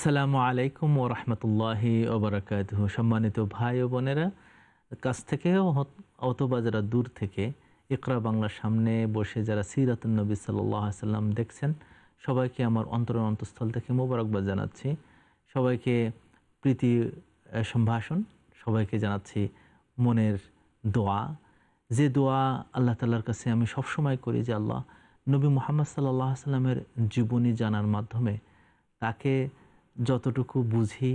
আসসালামু আলাইকুম ও রহমতুল্লাহি ও বারাকাতুহু। সম্মানিত ভাই ও বোনেরা, কাছ থেকে অথবা যারা দূর থেকে ইকরা বাংলার সামনে বসে যারা সিরাত নবী সাল্লাল্লাহু আলাইহি সাল্লাম দেখছেন, সবাইকে আমার অন্তঃস্থল থেকে মোবারকবাদ জানাচ্ছি, সবাইকে প্রীতি সম্ভাষণ, সবাইকে জানাচ্ছি মনের দোয়া, যে দোয়া আল্লাহ তাআলার কাছে আমি সবসময় করি যে আল্লাহ নবী মুহাম্মদ সাল্লাল্লাহু আলাইহি সাল্লামের জীবনী জানার মাধ্যমে তাকে যতটুকু বুঝি,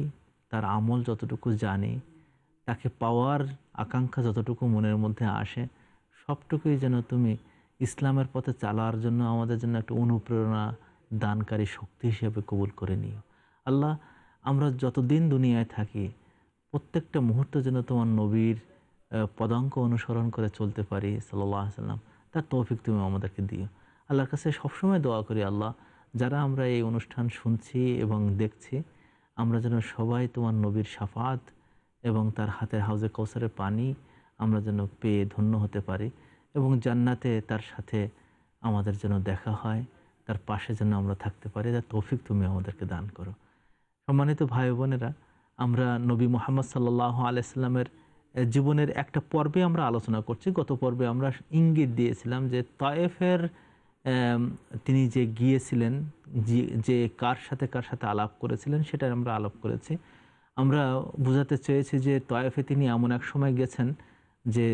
তার আমল যতটুকু জানি, তাকে পাওয়ার আকাঙ্ক্ষা যতটুকু মনের মধ্যে আসে, সবটুকুই যেন তুমি ইসলামের পথে চালার জন্য আমাদের জন্য একটা অনুপ্রেরণা দানকারী শক্তি হিসেবে কবুল করে নিও। আল্লাহ, আমরা যতদিন দুনিয়ায় থাকি প্রত্যেকটা মুহূর্ত যেন তোমার নবীর পদাঙ্ক অনুসরণ করে চলতে পারি সাল্লাল্লাহু আলাইহি সাল্লাম, তার তৌফিক তুমি আমাদেরকে দিও। আল্লাহর কাছে সবসময় দোয়া করি আল্লাহ, যারা আমরা এই অনুষ্ঠান শুনছি এবং দেখছি, আমরা যেন সবাই তোমার নবীর শাফাত এবং তার হাতের হাউজে কৌসারের পানি আমরা যেন পেয়ে ধন্য হতে পারি, এবং জান্নাতে তার সাথে আমাদের যেন দেখা হয়, তার পাশে যেন আমরা থাকতে পারি, তার তৌফিক তুমি আমাদেরকে দান করো। সম্মানিত ভাই বোনেরা, আমরা নবী মুহাম্মদ সাল্লাল্লাহু আলাইহি সাল্লামের জীবনের একটা পর্বে আমরা আলোচনা করছি। গত পর্বে আমরা ইঙ্গিত দিয়েছিলাম যে তায়েফের তিনি যে গিয়েছিলেন, যে কার সাথে আলাপ করেছিলেন, সেটা আমরা আলাপ করেছি। আমরা বোঝাতে চেয়েছি যে তায়েফে তিনি এমন এক সময় গেছেন যে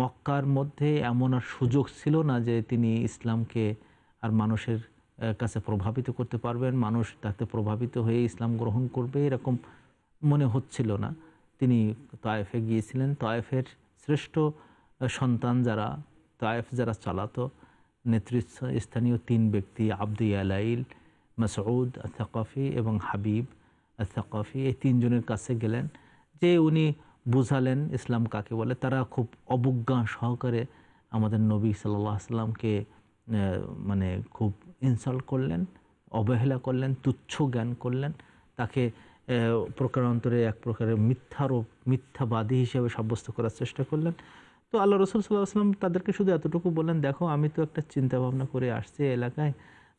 মক্কার মধ্যে এমন আর সুযোগ ছিল না যে তিনি ইসলামকে আর মানুষের কাছে প্রভাবিত করতে পারবেন, মানুষ তাতে প্রভাবিত হয়ে ইসলাম গ্রহণ করবে এরকম মনে হচ্ছিল না। তিনি তায়েফে গিয়েছিলেন। তায়েফের শ্রেষ্ঠ সন্তান যারা, তায়েফ যারা চালাতো নেতৃস্থানীয় তিন ব্যক্তি, আব্দ ইয়ালাইল, মাসউদ আলথাকাফি এবং হাবিব আলথাকাফি, এই তিনজনের কাছে গেলেন। যে উনি বুঝালেন ইসলাম কাকে বলে। তারা খুব অবজ্ঞা সহকারে আমাদের নবী সাল্লাল্লাহু আলাইহি সাল্লামকে মানে খুব ইনসাল্ট করলেন, অবহেলা করলেন, তুচ্ছ জ্ঞান করলেন, তাকে প্রকারান্তরে এক প্রকারের মিথ্যাবাদী হিসেবে সাব্যস্ত করার চেষ্টা করলেন। তো আল্লাহ রসুল সাল্লাল্লাহু আলাইহি সাল্লাম তাদেরকে শুধু এতটুকু বললেন, দেখো আমি তো একটা চিন্তাভাবনা করে আসছি এলাকায়,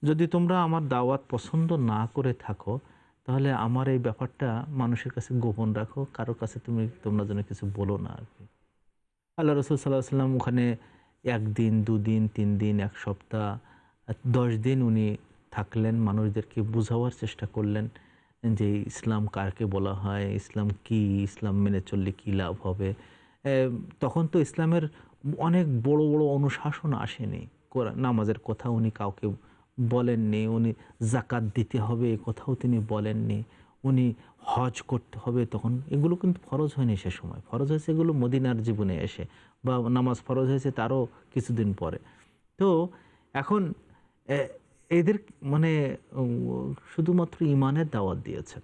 যদি তোমরা আমার দাওয়াত পছন্দ না করে থাকো তাহলে আমার এই ব্যাপারটা মানুষের কাছে গোপন রাখো, কারো কাছে তোমরা যেন কিছু বলো না আর কি। আল্লাহ রসুল সাল্লাল্লাহু আলাইহি সাল্লাম ওখানে একদিন, দুদিন, 3 দিন, 1 সপ্তাহ, 10 দিন উনি থাকলেন, মানুষদেরকে বোঝাবার চেষ্টা করলেন যে ইসলাম কারকে বলা হয়, ইসলাম কি, ইসলাম মেনে চললে কী লাভ হবে। তখন তো ইসলামের অনেক বড় বড় অনুশাসন আসেনি, নামাজের কথা উনি কাউকে বলেননি, উনি জাকাত দিতে হবে এ কথাও তিনি বলেননি, উনি হজ করতে হবে, তখন এগুলো কিন্তু ফরজ হয়নি। সে সময় ফরজ হয়েছে এগুলো মদিনার জীবনে এসে, বা নামাজ ফরজ হয়েছে তারও কিছুদিন পরে। তো এখন এদের মানে শুধুমাত্র ইমানের দাওয়াত দিয়েছেন,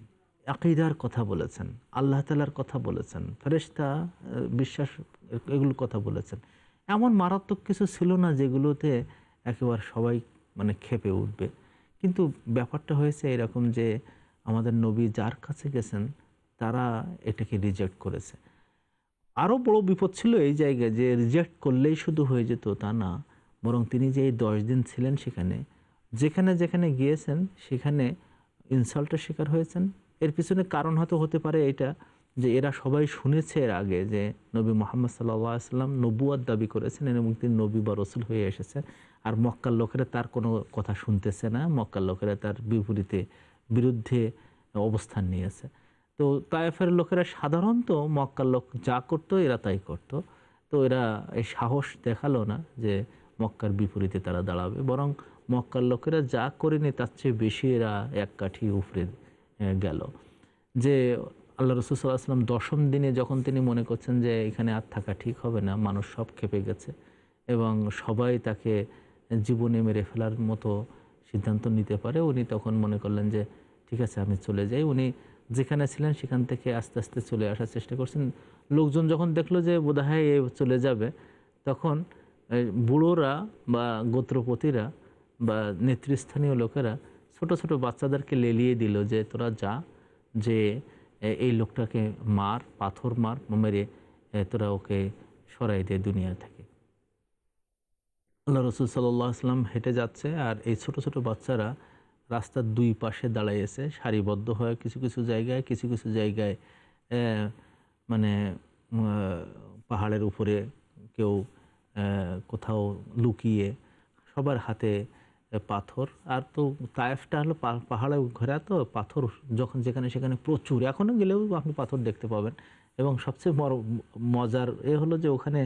আকীদার কথা বলেছেন, আল্লাহ তাআলার কথা বলেছেন, ফেরেশতা বিশ্বাস এগুলো কথা বলেছেন। এমন মারাত্মক কিছু ছিল না যেগুলোতে একেবারে সবাই মানে খেপে উঠবে। কিন্তু ব্যাপারটা হয়েছে এরকম যে আমাদের নবী যার কাছে গেছেন তারা এটাকে রিজেক্ট করেছে। আরও বড় বিপদ ছিল এই জায়গায় যে রিজেক্ট করলেই শুধু হয়ে যেত তা না, বরং তিনি যে এই 10 দিন ছিলেন সেখানে, যেখানে গিয়েছেন সেখানে ইনসাল্টের শিকার হয়েছেন। এর পিছনে কারণ হয়তো হতে পারে এটা যে এরা সবাই শুনেছে এর আগে যে নবী মুহাম্মদ সাল্লাল্লাহু আলাইহি সাল্লাম নবুয়াত দাবি করেছেন এবং তিনি নবী বা রসুল হয়ে এসেছে, আর মক্কার লোকেরা তার কোনো কথা শুনতেছে না, মক্কার লোকেরা তার বিরুদ্ধে অবস্থান নিয়েছে। তো তায়েফের লোকেরা সাধারণত মক্কার লোক যা করতো এরা তাই করতো, তো এরা এই সাহস দেখালো না যে মক্কার বিপরীতে তারা দাঁড়াবে, বরং মক্কার লোকেরা যা করেনি তার চেয়ে বেশি এরা এক কাঠি উপরে গেল। যে আল্লাহ রাসূল সাল্লাল্লাহু আলাইহি সাল্লাম 10ম দিনে যখন তিনি মনে করছেন যে এখানে আর থাকা ঠিক হবে না, মানুষ সব খেপে গেছে এবং সবাই তাকে জীবনে মেরে ফেলার মতো সিদ্ধান্ত নিতে পারে, উনি তখন মনে করলেন যে ঠিক আছে আমি চলে যাই। উনি যেখানে ছিলেন সেখান থেকে আস্তে আস্তে চলে আসার চেষ্টা করছেন। লোকজন যখন দেখলো যে বোধহয় এ চলে যাবে, তখন বুড়োরা বা গোত্রপতিরা বা নেতৃস্থানীয় লোকেরা ছোট বাচ্চাদেরকে লেলিয়ে দিল যে তোরা যা, যে এই লোকটাকে মার, পাথর মার, মেরে তোরা ওকে সরাই দে দুনিয়া থেকে। আল্লাহ রসুল সাল্লাল্লাহু আলাইহি সাল্লাম হেঁটে যাচ্ছে আর এই ছোট বাচ্চারা রাস্তার দুই পাশে দাঁড়াইয়েছে সারিবদ্ধ হয়ে, কিছু কিছু জায়গায় মানে পাহাড়ের উপরে, কেউ কোথাও লুকিয়ে, সবার হাতে পাথর। আর তো তায়েফটা হলো পাহাড়ে ঘেরা, তো পাথর যখন যেখানে সেখানে প্রচুর, এখনও গেলেও আপনি পাথর দেখতে পাবেন। এবং সবচেয়ে মজার এ হলো যে ওখানে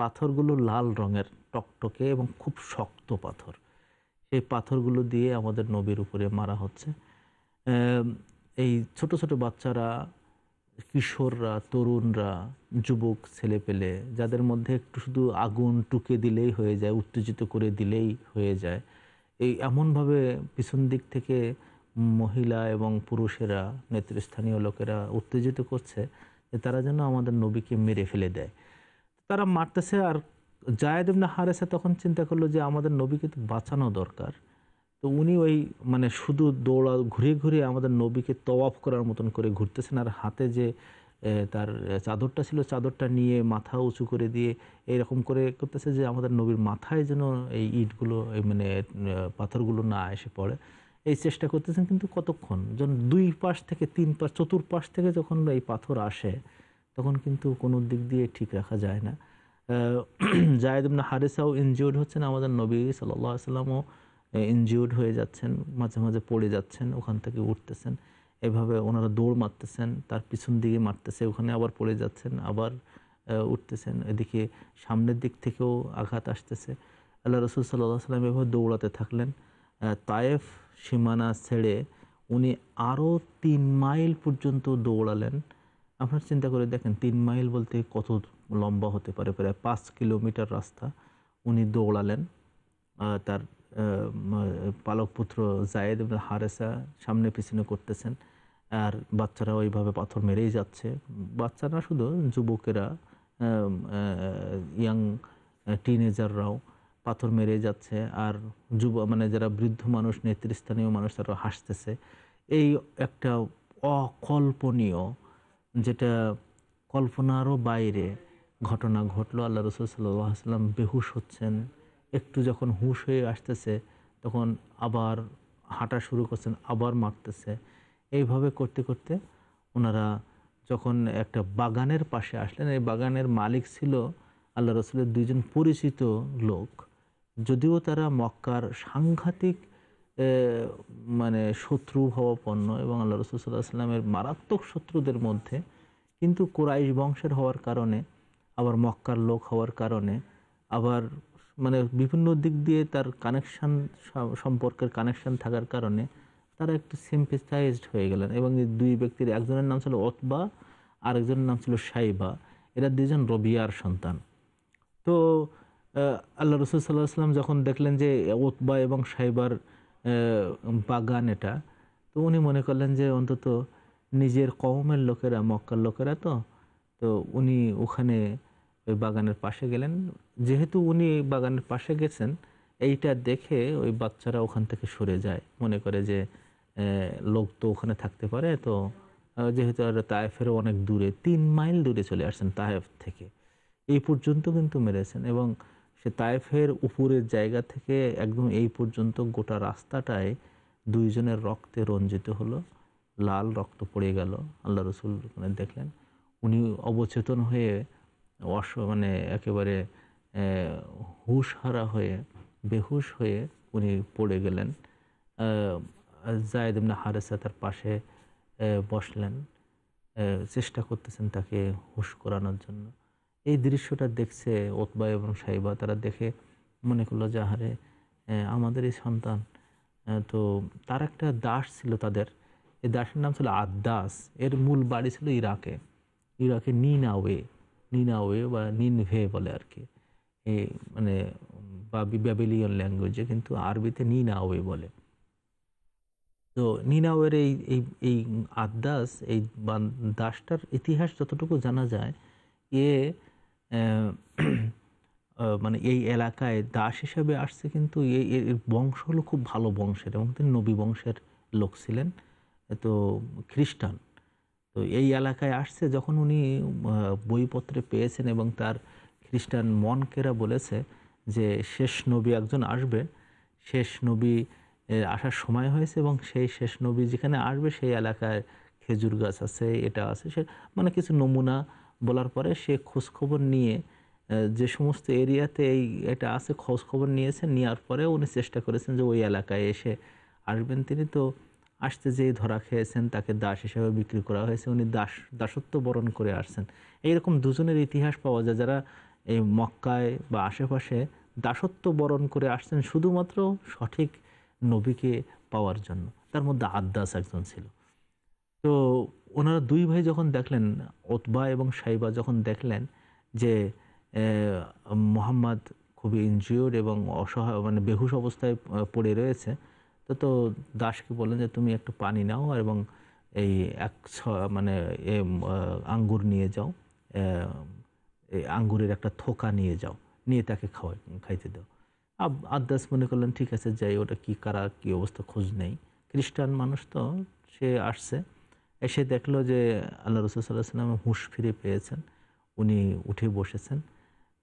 পাথরগুলো লাল রঙের টকটকে এবং খুব শক্ত পাথর, সেই পাথরগুলো দিয়ে আমাদের নবীর উপরে মারা হচ্ছে। এই ছোট ছোট বাচ্চারা, কিশোররা, তরুণরা, যুবক ছেলেপেলে, যাদের মধ্যে একটু শুধু আগুন টুকে দিলেই হয়ে যায়, উত্তেজিত করে দিলেই হয়ে যায়, এই এমনভাবে পিছন দিক থেকে মহিলা এবং পুরুষেরা, নেতৃস্থানীয় লোকেরা উত্তেজিত করছে যে তারা যেন আমাদের নবীকে মেরে ফেলে দেয়। তারা মারতেছে। আর জায়েদ ইবনে হারেসা তখন চিন্তা করলো যে আমাদের নবীকে তো বাঁচানো দরকার, তো উনি ওই শুধু দৌড়া ঘুরে আমাদের নবীকে তওয়াফ করার মতন করে ঘুরতেছেন, আর হাতে যে তার চাদরটা ছিল চাদরটা নিয়ে মাথা উঁচু করে দিয়ে এরকম করে করতেছে যে আমাদের নবীর মাথায় যেন এই ইটগুলো পাথরগুলো না এসে পড়ে, এই চেষ্টা করতেছেন। কিন্তু কতক্ষণ, যখন দুই পাশ থেকে তিন পাশ চতুর্পাশ থেকে যখন এই পাথর আসে তখন কিন্তু কোনো দিক দিয়ে ঠিক রাখা যায় না। জায়েদ ইবনে হারেসাও ইনজিউর্ড হচ্ছেন, আমাদের নবী সাল্লাল্লাহু আলাইহি ওয়াসাল্লামও ইনজিউর্ড হয়ে যাচ্ছেন, মাঝে মাঝে পড়ে যাচ্ছেন, ওখান থেকে উঠতেছেন, এভাবে ওনারা দৌড় মারতেছেন, তার পিছন দিকে মারতেছে, ওখানে আবার পড়ে যাচ্ছেন, আবার উঠতেছেন, এদিকে সামনের দিক থেকেও আঘাত আসতেছে। আল্লাহ রাসূল সাল্লাল্লাহু আলাইহি ওয়াসাল্লাম এভাবে দৌড়াতে থাকলেন। তায়েফ সীমানা ছেড়ে উনি আরও 3 মাইল পর্যন্ত দৌড়ালেন। আপনার চিন্তা করে দেখেন, 3 মাইল বলতে কত লম্বা হতে পারে, প্রায় 5 কিলোমিটার রাস্তা উনি দৌড়ালেন। তার পালক পুত্র জায়েদ ইবনে হারেসা সামনে পিছনে করতেছেন, আর বাচ্চারা ওইভাবে পাথর মেরেই যাচ্ছে। বাচ্চারা শুধু, যুবকেরা, ইয়াং টিনেজাররাও পাথর মেরেই যাচ্ছে, আর যারা বৃদ্ধ মানুষ, নেতৃস্থানীয় মানুষ, তারা হাসতেছে। এই একটা অকল্পনীয়, যেটা কল্পনারও বাইরে ঘটনা ঘটলো। আল্লাহ রাসূল সাল্লাল্লাহু আলাইহি ওয়াসাল্লাম বেহুশ হচ্ছেন, একটু যখন হুঁশ হয়ে আসতেছে তখন আবার হাঁটা শুরু করছেন, আবার মারতেছে। এইভাবে করতে করতে ওনারা যখন একটা বাগানের পাশে আসলেন, এই বাগানের মালিক ছিল আল্লাহ রাসূলের 2জন পরিচিত লোক, যদিও তারা মক্কার সাংঘাতিক শত্রু হওয়াপন্ন এবং আল্লাহ রাসূল সাল্লাল্লাহু আলাইহি ওয়াসাল্লামের মারাত্মক শত্রুদের মধ্যে, কিন্তু কুরাইশ বংশের হওয়ার কারণে, আবার মক্কার লোক হওয়ার কারণে, আবার বিভিন্ন দিক দিয়ে তার কানেকশান, সম্পর্কের কানেকশান থাকার কারণে তারা একটু সিম্পেথাইজড হয়ে গেলেন। এবং এই 2 ব্যক্তির একজনের নাম ছিল ওতবা, আরেকজনের নাম ছিল সাইবা। এরা 2জন রবিয়ার সন্তান। তো আল্লাহ রাসূল সাল্লাল্লাহু আলাইহি ওয়াসাল্লাম যখন দেখলেন যে ওতবা এবং সাইবার বাগান এটা, তো উনি মনে করলেন যে অন্তত নিজের কওমের লোকেরা, মক্কার লোকেরা, তো উনি ওখানে ওই বাগানের পাশে গেলেন। যেহেতু উনি বাগানের পাশে গেছেন, এইটা দেখে ওই বাচ্চারা ওখান থেকে সরে যায়, মনে করে যে লোক তো ওখানে থাকতে পারে, তো যেহেতু আর তায়েফেরও অনেক দূরে, 3 মাইল দূরে চলে আসছেন তায়েফ থেকে, এই পর্যন্ত কিন্তু মেরেছেন। এবং সে তায়েফের উপরের জায়গা থেকে একদম এই পর্যন্ত গোটা রাস্তাটায় 2জনের রক্তে রঞ্জিত হলো, লাল রক্ত পড়ে গেল। আল্লাহ রাসূল দেখলেন, উনি অবচেতন হয়ে একেবারে হুঁশহারা হয়ে, বেহুশ হয়ে উনি পড়ে গেলেন। জায়েদ ইবনে হারেসা তার পাশে বসলেন, চেষ্টা করতেছেন তাকে হুঁশ করানোর জন্য। এই দৃশ্যটা দেখছে ওতবা এবং সাইবা, তারা দেখে মনে করলো যে আহারে আমাদের এই সন্তান। তো তার একটা দাস ছিল তাদের, এই দাসের নাম ছিল আদাস। এর মূল বাড়ি ছিল ইরাকে, নিনাওয়ে বা নিনভে বলে আর কি, ব্যাবিলিয়ন ল্যাঙ্গুয়েজে, কিন্তু আরবিতে নিনাওয়ে বলে। তো নিনাওয়ের এই আদাস, এই দাসটার ইতিহাস যতটুকু জানা যায়, এ এই এলাকায় দাস হিসাবে আসছে, কিন্তু এর বংশ হলো খুব ভালো বংশের এবং তিনি নবী বংশের লোক ছিলেন, তো খ্রিস্টান। তো এই এলাকায় আসছে, যখন উনি বইপত্রে পেয়েছেন এবং তার খ্রিস্টান মনকেরা বলেছে যে শেষ নবী একজন আসবে, শেষ নবী আসার সময় হয়েছে এবং সেই শেষ নবী যেখানে আসবে সেই এলাকায় খেজুর গাছ আছে, এটা আছে, সে মানে কিছু নমুনা বলার পরে সে খোঁজখবর নিয়ে যে সমস্ত এরিয়াতে এটা আছে খোঁজখবর নিয়েছেন, নেওয়ার পরে উনি চেষ্টা করেছেন যে ওই এলাকায় এসে আসবেন। তিনি তো আসতে যেই ধরা খেয়েছেন, তাকে দাস হিসেবে বিক্রি করা হয়েছে, উনি দাসত্ব বরণ করে আসছেন। এইরকম দুজনের ইতিহাস পাওয়া যায় যারা এই মক্কায় বা আশেপাশে দাসত্ব বরণ করে আসছেন শুধুমাত্র সঠিক নবীকে পাওয়ার জন্য। তার মধ্যে আদ্দাস একজন ছিল। তো ওনারা দুই ভাই যখন দেখলেন, উতবা এবং সাইবা যখন দেখলেন যে মুহাম্মদ খুবই ইনজিওর এবং অসহায় মানে বেহুশ অবস্থায় পড়ে রয়েছে, তো দাসকে বললেন যে তুমি একটু পানি নাও এবং এই এক মানে আঙ্গুর নিয়ে যাও, এই আঙ্গুরের একটা থোকা নিয়ে যাও, নিয়ে তাকে খাইতে দাও। আদ্দাস মনে করলেন ঠিক আছে যাই, ওটা কি কারা কি অবস্থা খোঁজ নেই, খ্রিস্টান মানুষ তো, সে আসছে। এসে দেখলো যে আল্লাহ রাসূল সাল্লাল্লাহু আলাইহি ওয়াসাল্লাম হুঁশ ফিরে পেয়েছেন, উনি উঠে বসেছেন।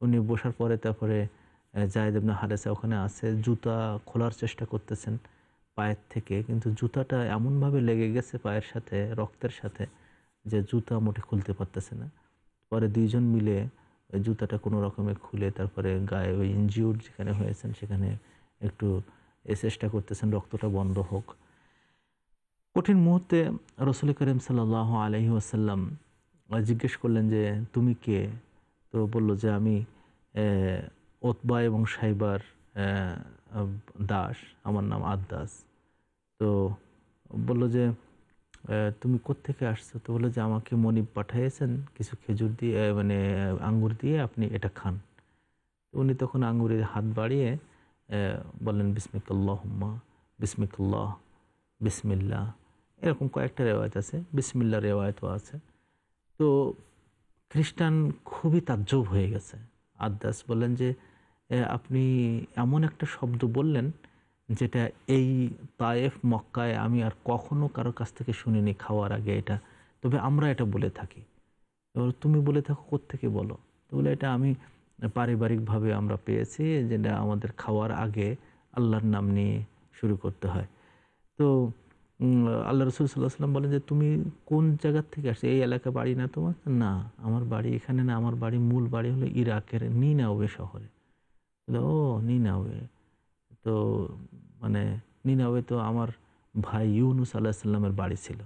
উনি বসার পরে তারপরে যায়েদ ইবনে হারেসা ওখানে আছে, জুতা খোলার চেষ্টা করতেছেন পায়ের থেকে, কিন্তু জুতাটা এমনভাবে লেগে গেছে পায়ের সাথে রক্তের সাথে যে জুতা মোটে খুলতে পারতেছে না। পরে দুইজন মিলে জুতাটা কোনো রকমে খুলে তারপরে গায়ে ওই ইনজিউর্ড যেখানে হয়েছেন সেখানে একটু চেষ্টা করতেছেন রক্তটা বন্ধ হোক। কঠিন মুহূর্তে রাসূল করিম সাল্লাল্লাহু আলাইহি ওয়াসাল্লাম জিজ্ঞেস করলেন যে তুমি কে? তো বলল যে আমি উতবা এবং সাইবার দাস, আমার নাম আদ্দাস। তো বলল যে তুমি কোত্থেকে আসছো? তো বলল যে আমাকে মনিব পাঠিয়েছেন কিছু খেজুর দিয়ে মানে আঙ্গুর দিয়ে, আপনি এটা খান। উনি তখন আঙ্গুরের হাত বাড়িয়ে বললেন বিসমিল্লাহুম্মা, বিসমিল্লাহ, বিসমিল্লাহ, এরকম কয়েকটা রেওয়ায়ত আছে, বিসমিল্লাহ রেওয়ায়তও আছে। তো খ্রিস্টান খুবই তাজ্জব হয়ে গেছে। আদ্দাস বললেন যে আপনি এমন একটা শব্দ বললেন যেটা এই তায়েফ মক্কায় আমি আর কখনো কারো কাছ থেকে শুনিনি খাওয়ার আগে, এটা তবে আমরা এটা বলে থাকি, এবার তুমি বলে থাকো কোত্থেকে বলো। তো বলে এটা আমি পারিবারিকভাবে আমরা পেয়েছি, যেটা আমাদের খাওয়ার আগে আল্লাহর নাম নিয়ে শুরু করতে হয়। তো আল্লাহ রাসূল সাল্লাল্লাহু আলাইহি ওয়াসাল্লাম বলেন যে তুমি কোন জায়গার থেকে আসছো? এই এলাকা বাড়ি না তোমার? না আমার বাড়ি এখানে না, আমার বাড়ি মূল বাড়ি হলো ইরাকের নিনাওয়ে শহরে। ও নিনাওয়ে, তো মানে নিনাওয়ে তো আমার ভাই ইউনুস আলাইহিস সালামের বাড়ি ছিল।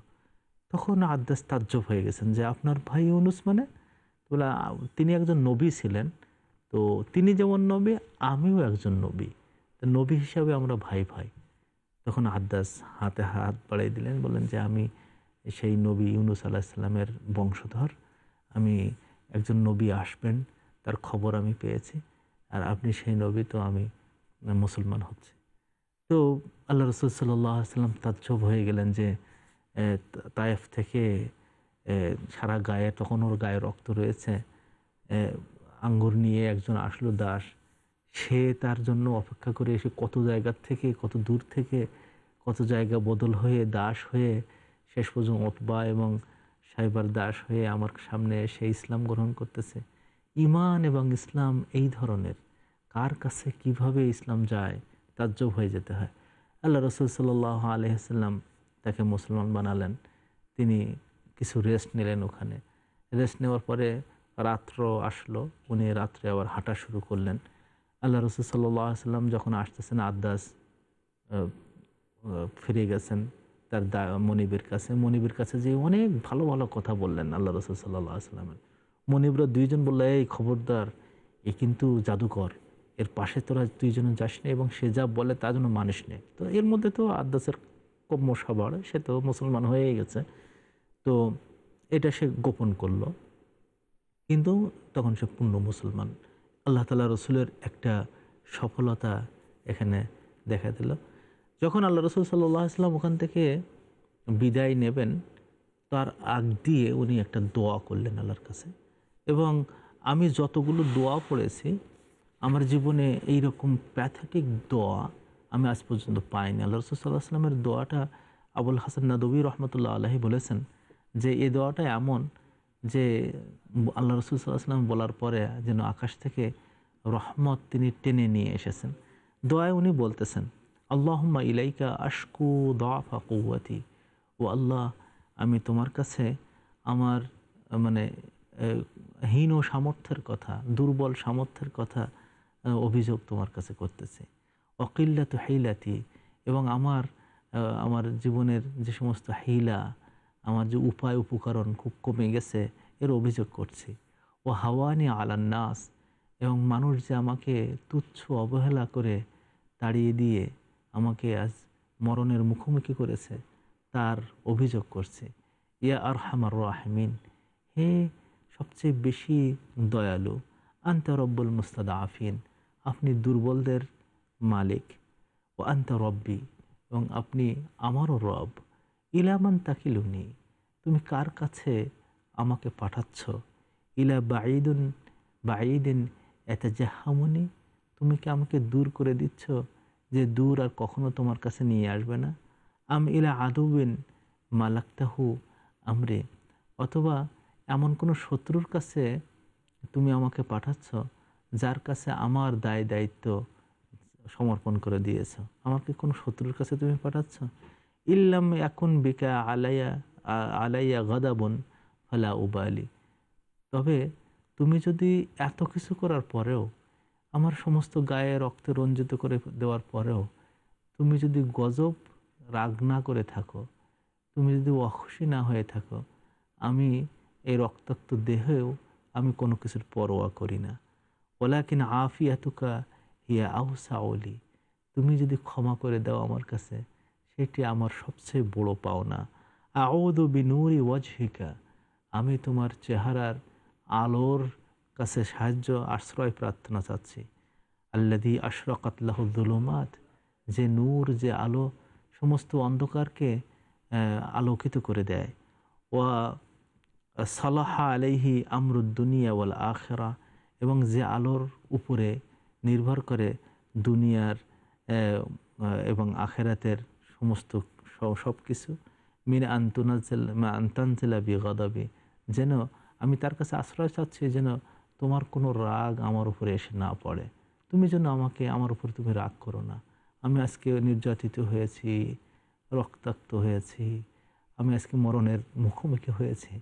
তখন আদ্দাস তাজ্জব হয়ে গেছেন যে আপনার ভাই ইউনুস মানে? বলে তিনি একজন নবী ছিলেন, তো তিনি যেমন নবী আমিও একজন নবী, তো নবী হিসাবে আমরা ভাই ভাই। তখন আদ্দাস হাতে হাত বাড়িয়ে দিলেন, বললেন যে আমি সেই নবী ইউনুস আলাইহিস সালামের বংশধর, আমি একজন নবী আসবেন তার খবর আমি পেয়েছি, আর আপনি সেই নবী, তো আমি মুসলমান হচ্ছে। তো আল্লাহ রাসূল সাল্লাল্লাহু আলাইহি ওয়াসাল্লাম তাজ্জব হয়ে গেলেন যে তায়েফ থেকে সারা গায়ে, তখন ওর গায়ে রক্ত রয়েছে, আঙ্গুর নিয়ে একজন আসলো দাস, সে তার জন্য অপেক্ষা করে এসে কত জায়গার থেকে কত দূর থেকে কত জায়গা বদল হয়ে দাস হয়ে শেষ পর্যন্ত উতবা এবং সাইবার দাস হয়ে আমার সামনে এসে ইসলাম গ্রহণ করতেছে। ইমান এবং ইসলাম এই ধরনের, কার কাছে কিভাবে ইসলাম যায় তাজ্জব হয়ে যেতে হয়। আল্লাহ রাসূল সাল্লাল্লাহু আলাইহি ওয়াসাল্লাম তাকে মুসলমান বানালেন, তিনি কিছু রেস্ট নিলেন ওখানে। রেস্ট নেওয়ার পরে রাত্র আসলো, উনি রাত্রে আবার হাঁটা শুরু করলেন। আল্লাহ রাসূল সাল্লাল্লাহু আলাইহি ওয়াসাল্লাম যখন আসতেছেন, আদ্দাস ফিরে গেছেন তার মনিবের কাছে। মনিবের কাছে যে অনেক ভালো ভালো কথা বললেন আল্লাহ রাসূল সাল্লাল্লাহু আলাইহি ওয়াসাল্লামের। মনিবরা দুইজন বলল এই খবরদার, এ কিন্তু জাদুকর, এর পাশে তোরা দুইজন যাস না এবং সে যা বলে তার জন্য মানিস নে। তো এর মধ্যে তো আদ্দাসের কম্ম সবার, সে তো মুসলমান হয়ে গেছে, তো এটা সে গোপন করলো, কিন্তু তখন সে পূর্ণ মুসলমান। আল্লাহ তাআলা রাসূলের একটা সফলতা এখানে দেখা দিল। যখন আল্লাহ রাসূল সাল্লাল্লাহু আলাইহি ওয়াসাল্লাম ওখান থেকে বিদায় নেবেন, তার আগ দিয়ে উনি একটা দোয়া করলেন আল্লাহর কাছে। এবং আমি যতগুলো দোয়া পড়েছি আমার জীবনে এইরকম প্যাথেটিক দোয়া আমি আজ পর্যন্ত পাইনি। আল্লাহ রাসূল সাল্লাল্লাহু আলাইহি ওয়াসাল্লামের দোয়াটা আবুল হাসান নদভী রহমতুল্লাহ আলাইহি বলেছেন যে এই দোয়াটা এমন যে আল্লাহ রাসূল সাল্লাল্লাহু আলাইহি ওয়াসাল্লাম বলার পরে যেন আকাশ থেকে রহমত তিনি টেনে নিয়ে এসেছেন। দোয়ায় উনি বলতেছেন আল্লাহুম্মা ইলাইকা আশকু দাফা কুওয়াতি, ও আল্লাহ আমি তোমার কাছে আমার মানে হীন সামর্থ্যের কথা, দুর্বল সামর্থ্যের কথা অভিযোগ তোমার কাছে করতেছি। অকিল্লাতু হিলাতি, এবং আমার আমার জীবনের যে সমস্ত হিলা, আমার যে উপায় উপকরণ খুব কমে গেছে এর অভিযোগ করছি। ও হাওয়ানি আলান নাস, এবং মানুষ যে আমাকে তুচ্ছ অবহেলা করে তাড়িয়ে দিয়ে আমাকে আজ মরণের মুখোমুখি করেছে তার অভিযোগ করছে। ইয়া আরহামার রাহিমিন, হে সবচেয়ে বেশি দয়ালু, আনতা রব্বুল মুস্তাদাফিন, আপনি দুর্বলদের মালিক। ও আনতা রব্বি, এবং আপনি আমারও রব। ইলামান তাকিলুনি, তুমি কার কাছে আমাকে পাঠাচ্ছ? ইলা বাঈদুন বাঈদিন এতাজাহামুনি, তুমি কি আমাকে দূর করে দিচ্ছ যে দূর আর কখনো তোমার কাছে নিয়ে আসবে না? আম ইলা আদুবিন মালাক্তাহু আমরে, অথবা এমন কোনো শত্রুর কাছে তুমি আমাকে পাঠাচ্ছ যার কাছে আমার দায় দায়িত্ব সমর্পণ করে দিয়েছ। আমাকে কোনো শত্রুর কাছে তুমি পাঠাচ্ছ? ইল্লাম এখন বিকা আলাইয়া আলাইয়া গাদাবুন ফালা উবালি, তবে তুমি যদি এত কিছু করার পরেও, আমার সমস্ত গায়ে রক্তে রঞ্জিত করে দেওয়ার পরেও তুমি যদি গজব রাগ না করে থাকো, তুমি যদি অখুশি না হয়ে থাকো, আমি এই রক্তাক্ত দেহেও আমি কোনো কিছুর পরোয়া করি না। ওলাকিন আফিয়াতুকা হিয়া আউসা ওলি, তুমি যদি ক্ষমা করে দাও আমার কাছে সেটি আমার সবচেয়ে বড় পাওনা। আউযু বিনুরি ওয়াজহিকা, আমি তোমার চেহারার আলোর কাছে সাহায্য আশ্রয় প্রার্থনা চাচ্ছি। আল্লাযী আশরাকাত লাহু যুলুমাত, যে নূর যে আলো সমস্ত অন্ধকারকে আলোকিত করে দেয়। ওয়া সালাহা আলাইহি আমরুদ দুনিয়া ওয়াল আখিরা, এবং যে আলোর উপরে নির্ভর করে দুনিয়ার এবং আখেরাতের সমস্ত সব কিছু। মিন আনতানজিলা বিগাদাবি, যেন আমি তার কাছে আশ্রয় চাচ্ছি যেন তোমার কোনো রাগ আমার উপরে এসে না পড়ে, তুমি যেন আমাকে আমার উপরে তুমি রাগ করো না। আমি আজকে নির্যাতিত হয়েছি, রক্তাক্ত হয়েছি, আমি আজকে মরণের মুখোমুখি হয়েছি,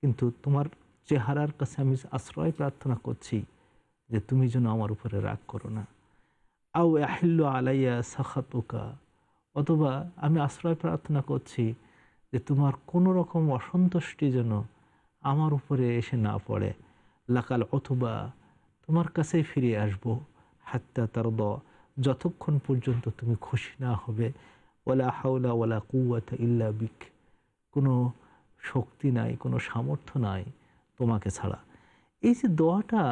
কিন্তু তোমার চেহারার কাছে আমি আশ্রয় প্রার্থনা করছি যে তুমি যেন আমার উপরে রাগ করো না। আও আহিল্লু আলাইয়া সাখাতুকা, অথবা আমি আশ্রয় প্রার্থনা করছি যে তোমার কোনো রকম অসন্তুষ্টি যেন আমার উপরে এসে না পড়ে। লাকাল অথবা, তোমার কাছেই ফিরে আসবো। হাত্তা তারদ, যতক্ষণ পর্যন্ত তুমি খুশি না হবে। ওলা হাওলা ওলা কুওয়াতা ইল্লা বিক, কোনো শক্তি নাই, কোনো সামর্থ্য নাই তোমাকে ছাড়া। এই যে দোয়াটা,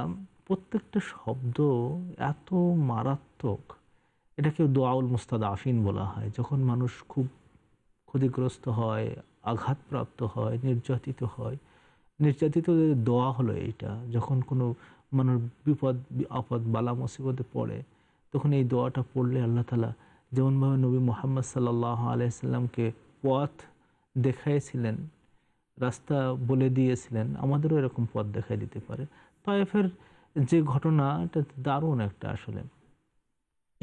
প্রত্যেকটা শব্দ এত মারাত্মক, এটাকে দোয়াউল মুস্তাদাফিন বলা হয়। যখন মানুষ খুব ক্ষতিগ্রস্ত হয়, আঘাতপ্রাপ্ত হয়, নির্যাতিত হয়, নির্যাতিত দোয়া হলো এইটা। যখন কোনো মানুষ বিপদ আপদ বালা মুসিবতে পড়ে, তখন এই দোয়াটা পড়লে আল্লাহ তাআলা যেমনভাবে নবী মুহাম্মদ সাল্লাল্লাহু আলাইহি সাল্লামকে পথ দেখাইছিলেন, রাস্তা বলে দিয়েছিলেন, আমাদেরও এরকম পথ দেখাই দিতে পারে। তায়েফের যে ঘটনা, এটা দারুণ একটা আসলে।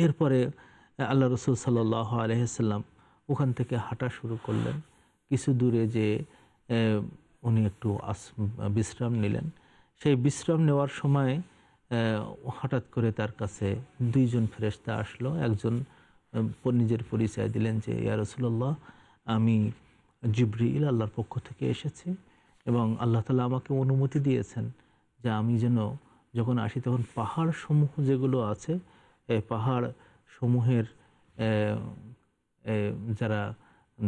এরপরে আল্লাহ রসুল সাল্লাল্লাহু আলাইহি সাল্লাম ওখান থেকে হাঁটা শুরু করলেন, কিছু দূরে যে উনি একটু বিশ্রাম নিলেন। সেই বিশ্রাম নেওয়ার সময় হঠাৎ করে তার কাছে দুইজন ফেরেশতা আসলো। একজন নিজের পরিচয় দিলেন যে ইয়া রাসূলুল্লাহ, আমি জিবরিল আল্লাহর পক্ষ থেকে এসেছি এবং আল্লাহ তাআলা আমাকে অনুমতি দিয়েছেন যে আমি যেন যখন আসি তখন পাহাড় সমূহ যেগুলো আছে, এই পাহাড় সমূহের যারা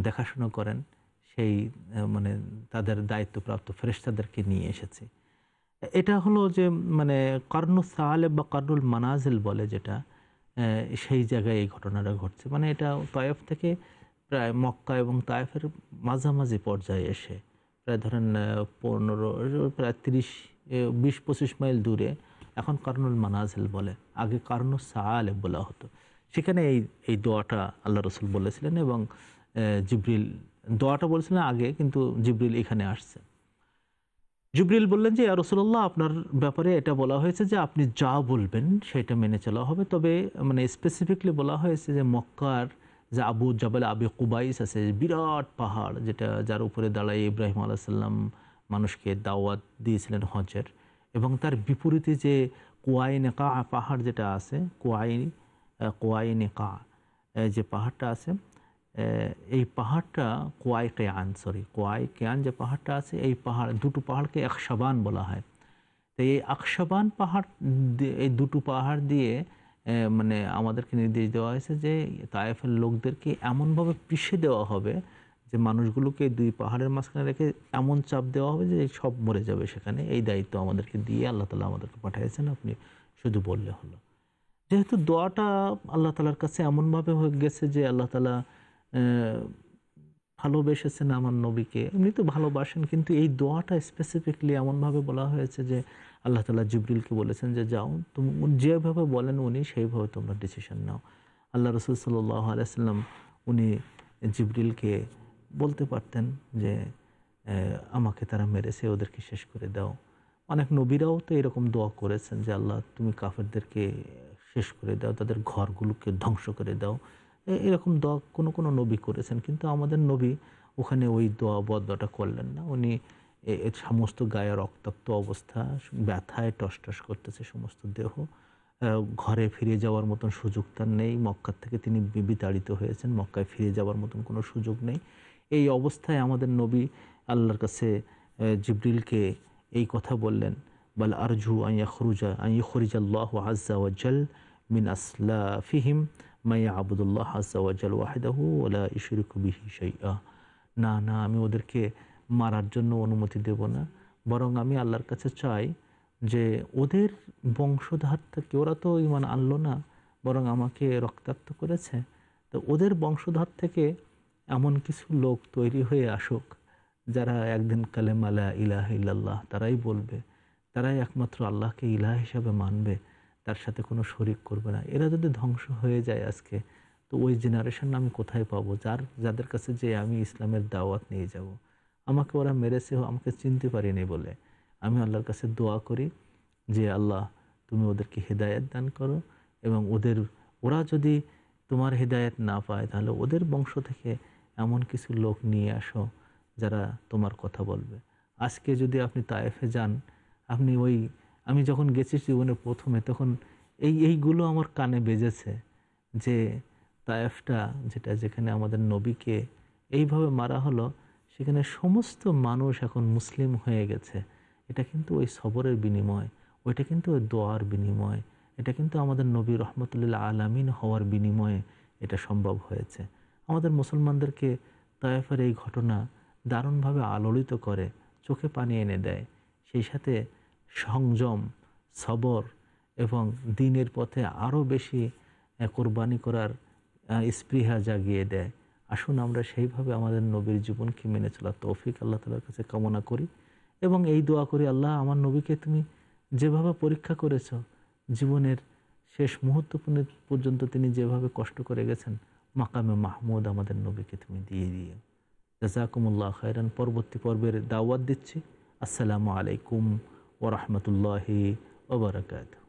দেখাশোনা করেন সেই মানে তাদের দায়িত্বপ্রাপ্ত ফেরেশতাদেরকে নিয়ে এসেছে। এটা হলো যে মানে কর্ণ সালেব বা কর্ণুল মানাজিল বলে, যেটা সেই জায়গায় এই ঘটনাটা ঘটছে। মানে এটা তায়েফ থেকে প্রায় মক্কা এবং তায়েফের মাঝামাঝি পর্যায়ে এসে প্রায় ধরেন 15-25 মাইল দূরে, এখন কর্ণুল মানাজিল বলে, আগে কর্ণ সালেব বলা হতো। সেখানে এই দোয়াটা আল্লাহ রসুল বলেছিলেন এবং জিবরিল দোয়াটা বলছিলেন আগে, কিন্তু জিবরিল এখানে আসছে। জিবরিল বললেন যে রাসূলুল্লাহ আপনার ব্যাপারে এটা বলা হয়েছে যে আপনি যা বলবেন সেটা মেনে চলা হবে, তবে মানে স্পেসিফিকলি বলা হয়েছে যে মক্কার যে আবু জাবাল আবি কুবাইস আছে, বিরাট পাহাড় যেটা যার উপরে দাঁড়ায় ইব্রাহিম আলাইহিস সালাম মানুষকে দাওয়াত দিয়েছিলেন হজের, এবং তার বিপরীতে যে কুয়াই নেকা পাহাড় যেটা আছে, কুয়াই নেকা যে পাহাড়টা আছে, এই পাহাড়টা কোয়াই কেয়ান যে পাহাড়টা আছে, এই পাহাড় দুটো পাহাড়কে আকশাবান বলা হয়। তো এই আকশাবান পাহাড়, এই দুটো পাহাড় দিয়ে মানে আমাদেরকে নির্দেশ দেওয়া হয়েছে যে তায়েফের লোকদেরকে এমনভাবে পিষে দেওয়া হবে যে মানুষগুলোকে দুই পাহাড়ের মাঝখানে রেখে এমন চাপ দেওয়া হবে যে সব মরে যাবে সেখানে। এই দায়িত্ব আমাদেরকে দিয়ে আল্লাহ তাআলা আমাদেরকে পাঠিয়েছেন, আপনি শুধু বললে হলো। যেহেতু দোয়াটা আল্লাহ তাআলার কাছে এমনভাবে হয়ে গেছে যে আল্লাহ তাআলা ভালোবেসেছেন আমার নবীকে, এমনি তো ভালোবাসেন, কিন্তু এই দোয়াটা স্পেসিফিকলি এমনভাবে বলা হয়েছে যে আল্লাহ তাআলা জিবরিলকে বলেছেন যে যাও তুমি যেভাবে বলেন উনি সেইভাবে তোমরা ডিসিশন নাও। আল্লাহ রাসূল সাল্লাল্লাহু আলাইহি ওয়াসাল্লাম উনি জিবরিলকে বলতে পারতেন যে আমাকে তারা মেরেছে, ওদেরকে শেষ করে দাও। অনেক নবীরাও তো এরকম দোয়া করেছেন যে আল্লাহ তুমি কাফেরদেরকে শেষ করে দাও, তাদের ঘরগুলোকে ধ্বংস করে দাও, এরকম দোয়া কোনো কোনো নবী করেছেন। কিন্তু আমাদের নবী ওখানে ওই দোয়া বদটা করলেন না, উনি এর সমস্ত গায়ে রক্তাক্ত অবস্থা, ব্যথায় টসটস করতেছে সমস্ত দেহ, ঘরে ফিরে যাওয়ার মতন সুযোগ তার নেই, মক্কা থেকে তিনি বিতাড়িত হয়েছেন, মক্কায় ফিরে যাওয়ার মতন কোনো সুযোগ নেই। এই অবস্থায় আমাদের নবী আল্লাহর কাছে জিবরিলকে এই কথা বললেন, বাল আরজু আন ইয়াখরিজাল্লাহু আযযা ওয়া জাল মিন আসলাফিহিম মা ইয়াবুদুল্লাহ আযযা ওয়া জাল ওয়াহদাহু ওয়া লা ইশরিকু বিহি শাইআ। না আমি ওদেরকে মারার জন্য অনুমতি দেব না, বরং আমি আল্লাহর কাছে চাই যে ওদের বংশধার থেকে, ওরা তো ঈমান আনলো না বরং আমাকে রক্তাক্ত করেছে, তো ওদের বংশধার থেকে এমন কিছু লোক তৈরি হয়ে আসুক যারা একদিন কালেমা লা ইলাহা ইল্লাল্লাহ তারাই বলবে, তারাই একমাত্র আল্লাহকে ইলাহ হিসাবে মানবে, তার সাথে কোনো শরিক করবে না। এরা যদি ধ্বংস হয়ে যায় আজকে, তো ওই জেনারেশন আমি কোথায় পাবো যাদের কাছে যে আমি ইসলামের দাওয়াত নিয়ে যাব? আমাকে ওরা মেরেছে, আমাকে চিনতে পারিনি বলে। আমি আল্লাহর কাছে দোয়া করি যে আল্লাহ তুমি ওদেরকে হেদায়েত দান করো, এবং ওরা যদি তোমার হেদায়েত না পায় তাহলে ওদের বংশ থেকে এমন কিছু লোক নিয়ে আসো যারা তোমার কথা বলবে। আজকে যদি আপনি তায়েফে যান, আপনি আমি যখন গেছি জীবনের প্রথমে, তখন এইগুলো আমার কানে বেজেছে যে তায়েফটা যেখানে আমাদের নবীকে এইভাবে মারা হলো, সেখানে সমস্ত মানুষ এখন মুসলিম হয়ে গেছে। এটা কিন্তু ওই সবরের বিনিময়, ওইটা কিন্তু ওই দোয়ার বিনিময়, এটা কিন্তু আমাদের নবী রহমতুল আলামিন হওয়ার বিনিময়ে এটা সম্ভব হয়েছে। আমাদের মুসলমানদেরকে তায়েফের এই ঘটনা দারুণভাবে আলোড়িত করে, চোখে পানি এনে দেয়। সেই সাথে সংযম, সবর এবং দ্বীনের পথে আরও বেশি কোরবানি করার স্পৃহা জাগিয়ে দেয়। আসুন আমরা সেইভাবে আমাদের নবীর জীবনকে মেনে চলার তৌফিক আল্লাহ তাআলার কাছে কামনা করি, এবং এই দোয়া করি, আল্লাহ আমার নবীকে তুমি যেভাবে পরীক্ষা করেছ, জীবনের শেষ মুহূর্ত পর্যন্ত তিনি যেভাবে কষ্ট করে গেছেন, মাকামে মাহমুদ আমাদের নবীকে তুমি দিয়ে দিও। জাযাকুমুল্লাহ খায়রান। পরবর্তী পর্বের দাওয়াত দিচ্ছি। আসসালামু আলাইকুম ওয়া রাহমাতুল্লাহি ওয়া বারাকাতুহু।